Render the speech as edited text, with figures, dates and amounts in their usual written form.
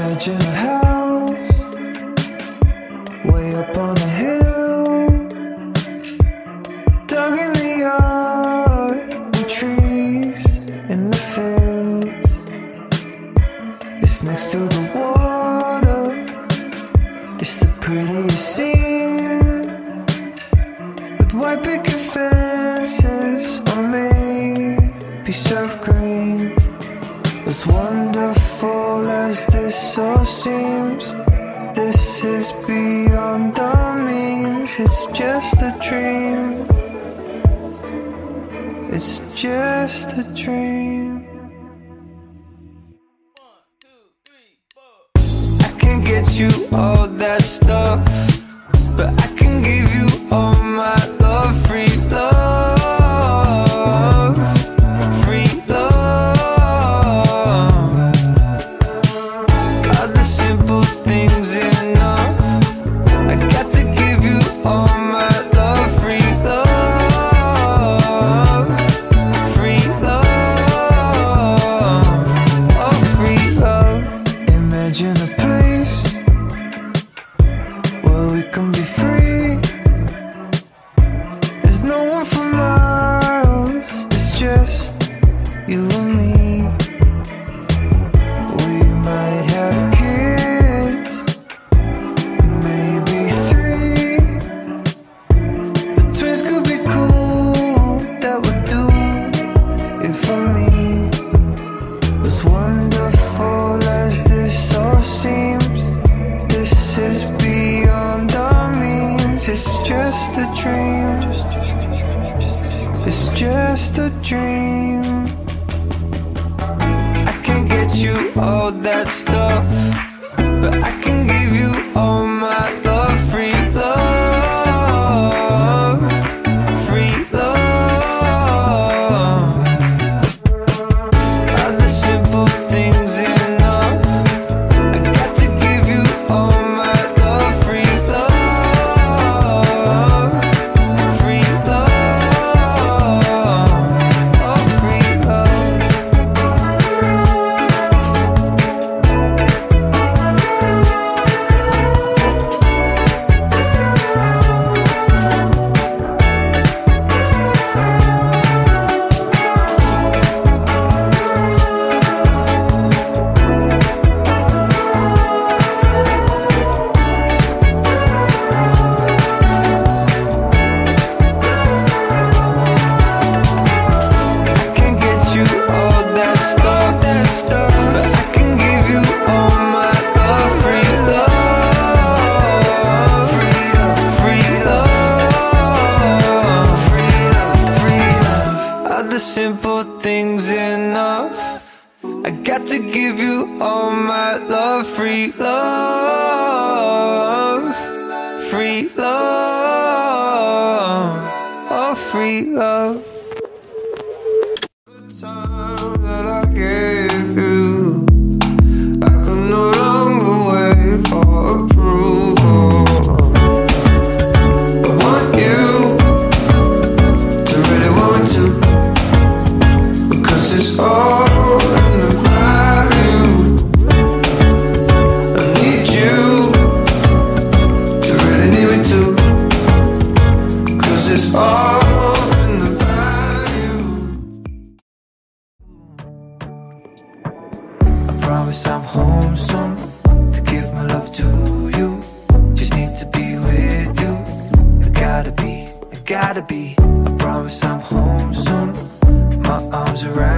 Imagine a house way up on a hill, dug in the yard with trees in the fields. It's next to the water, it's the prettiest scene, with white picket fences or maybe surf green. As wonderful as this all seems, this is beyond the means. It's just a dream. It's just a dream. 1, 2, 3, 4. I can get you all that stuff, but I can give you all my love. Free love. I promise I'm home soon. My arms around